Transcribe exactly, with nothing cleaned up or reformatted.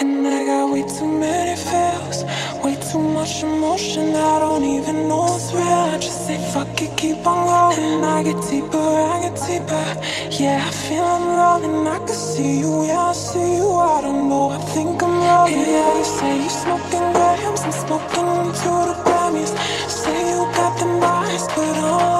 And I got way too many feels, way too much emotion. I don't even know what's real. I just say fuck it, keep on going. And I get deeper, I get deeper. Yeah, I feel I'm rolling. I can see you, yeah, I see you. I don't know, I think I'm rolling. Yeah, you say you smoking grams, I'm smoking into the gummies. Say you got them eyes, but I'm